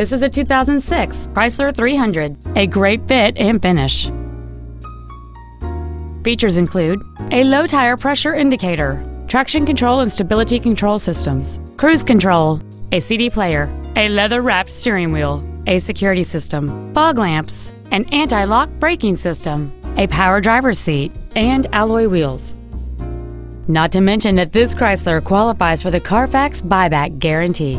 This is a 2006 Chrysler 300, a great fit and finish. Features include a low tire pressure indicator, traction control and stability control systems, cruise control, a CD player, a leather-wrapped steering wheel, a security system, fog lamps, an anti-lock braking system, a power driver's seat, and alloy wheels. Not to mention that this Chrysler qualifies for the Carfax buyback guarantee.